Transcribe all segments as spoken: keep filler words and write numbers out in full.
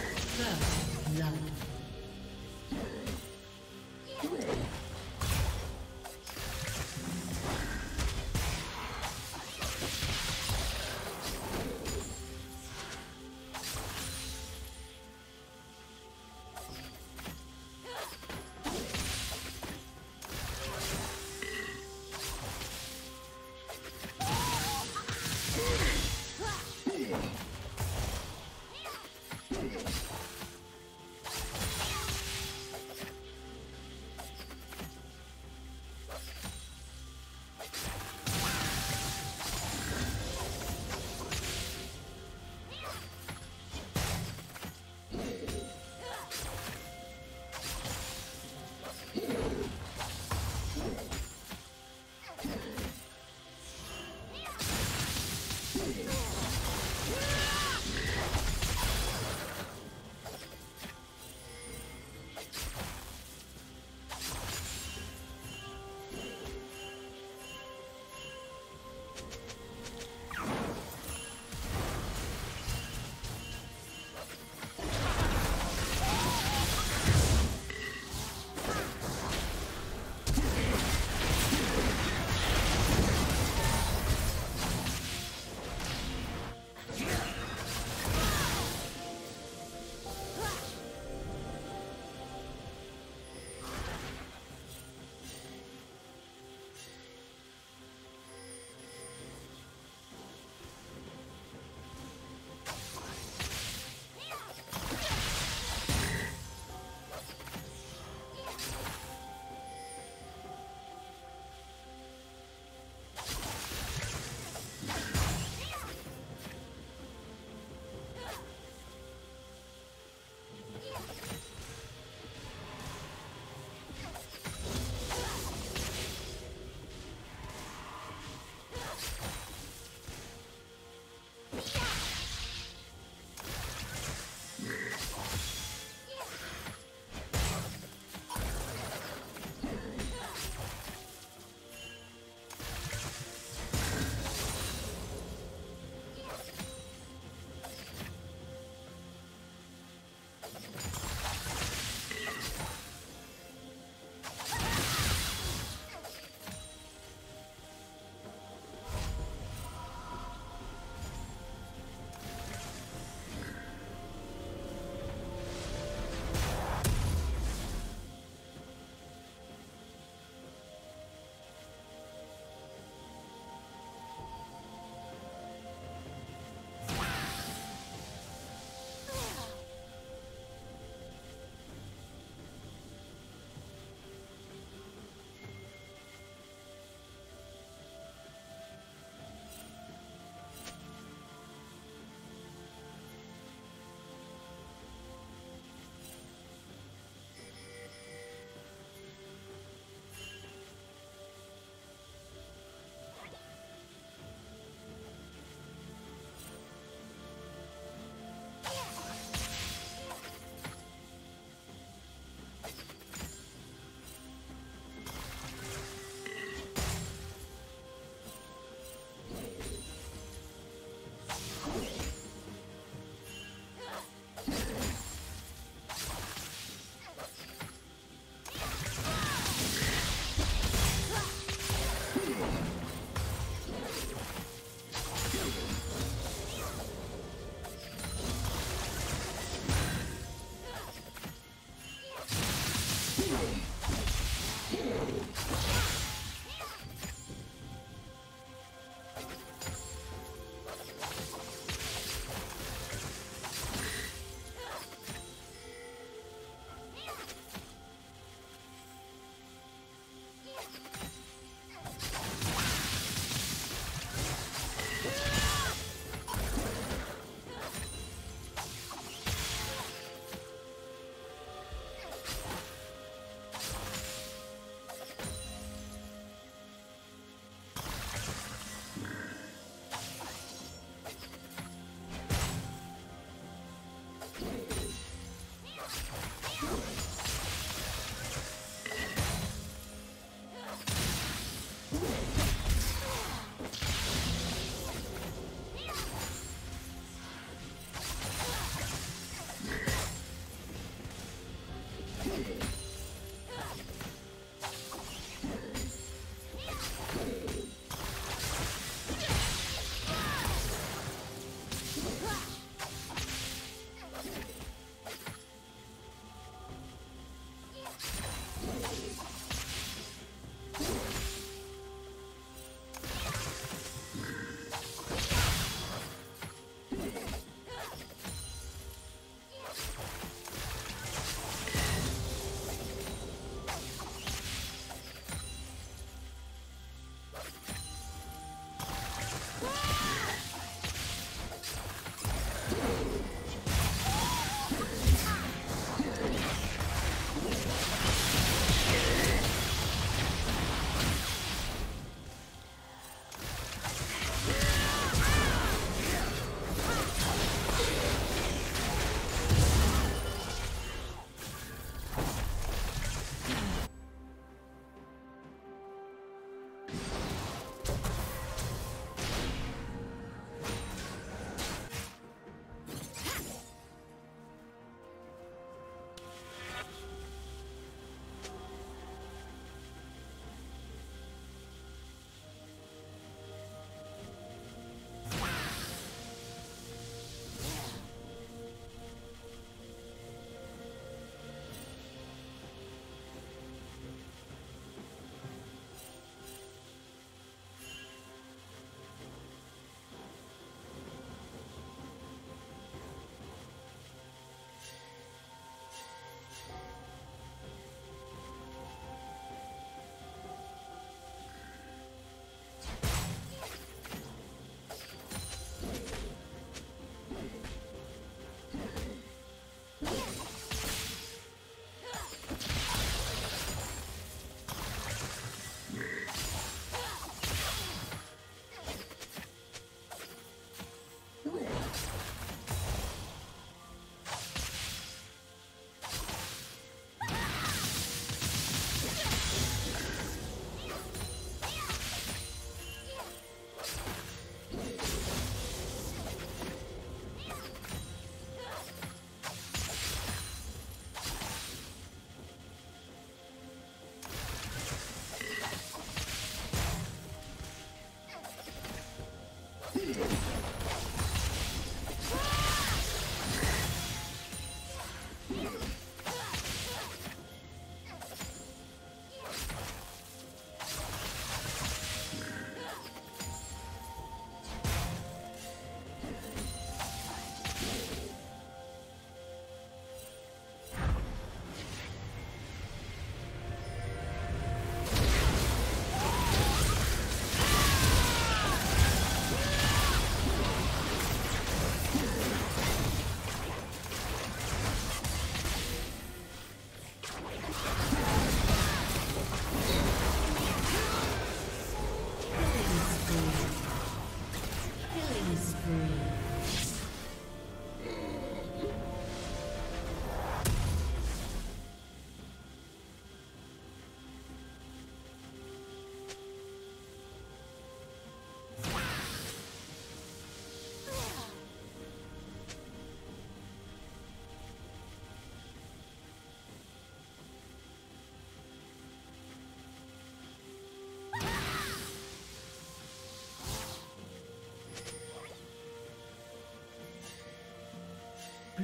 First love.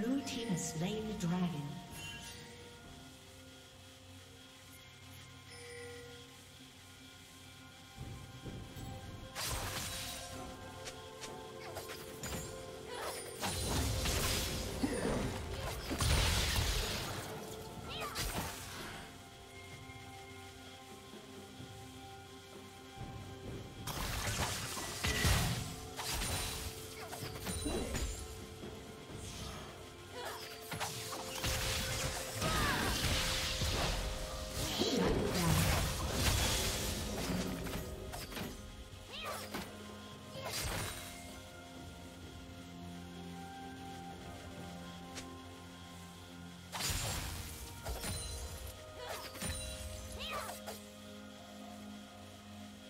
Blue team has slain the dragon.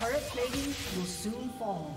Turret plating will soon fall.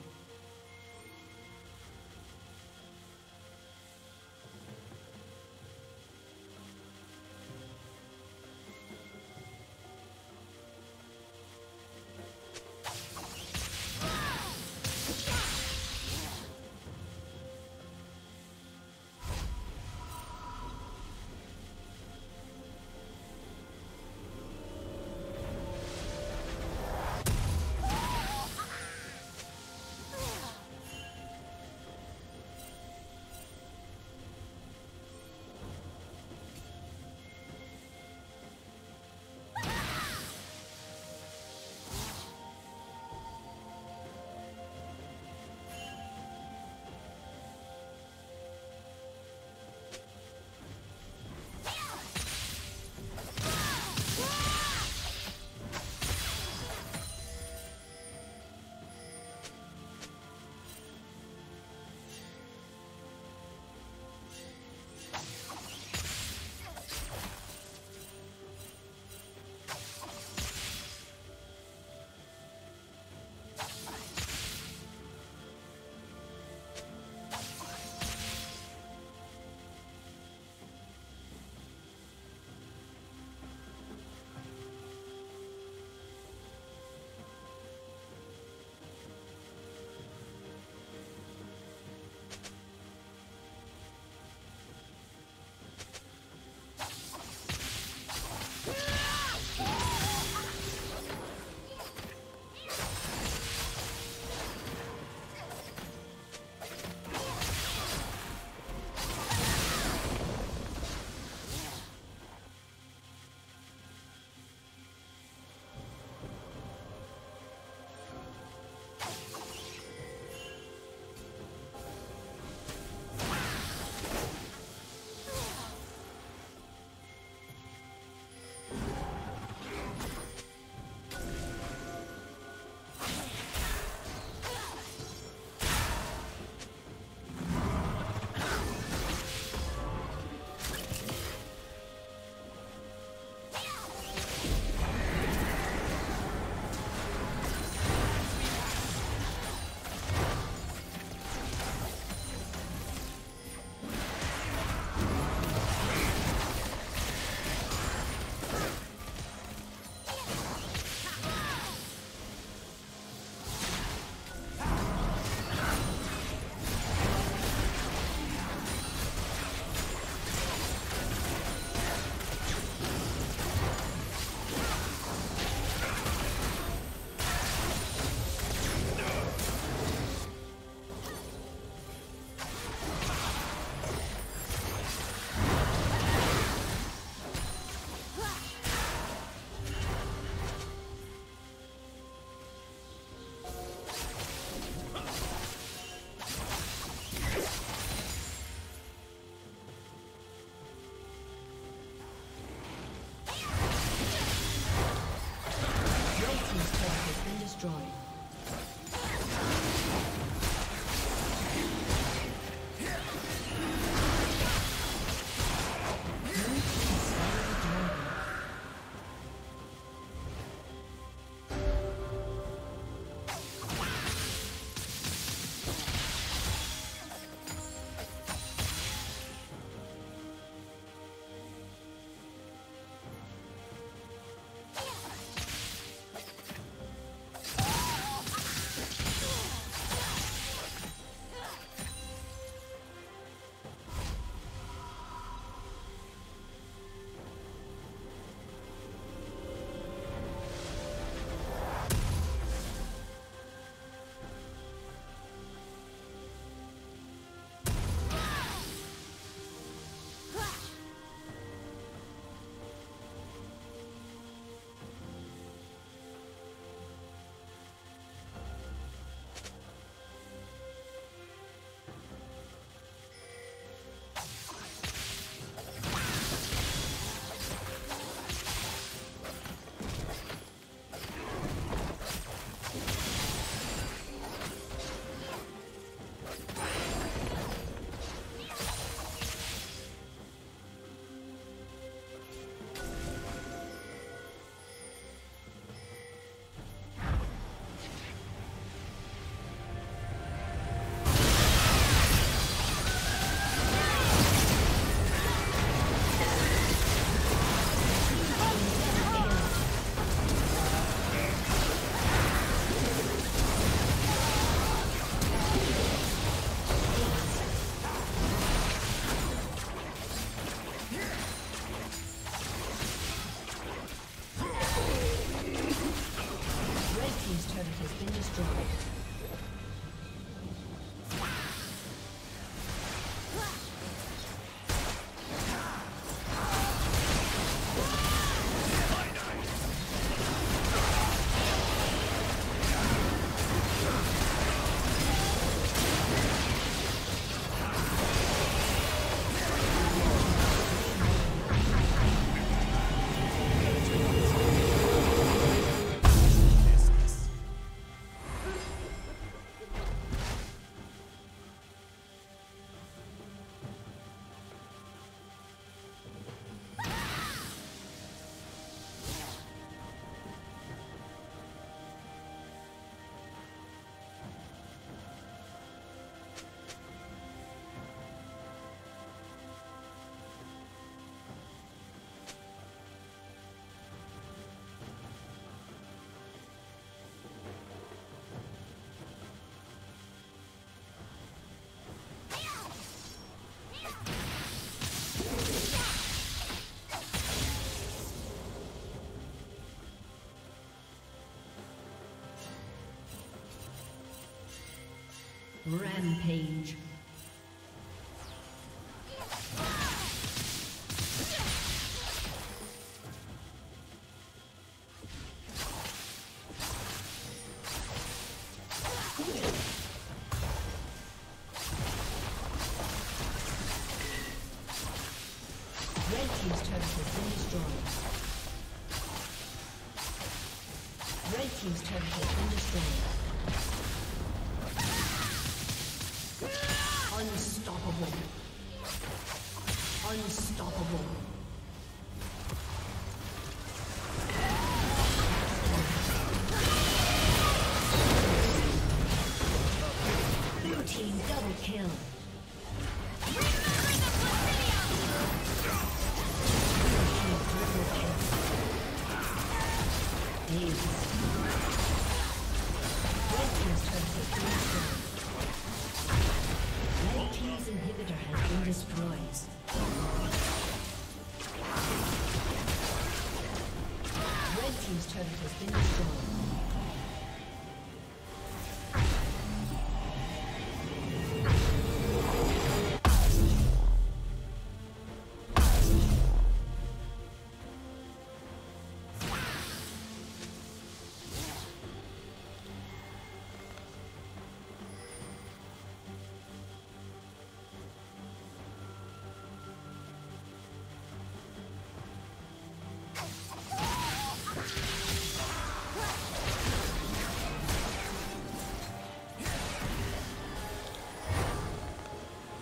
Rampage.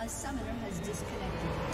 A summoner has disconnected.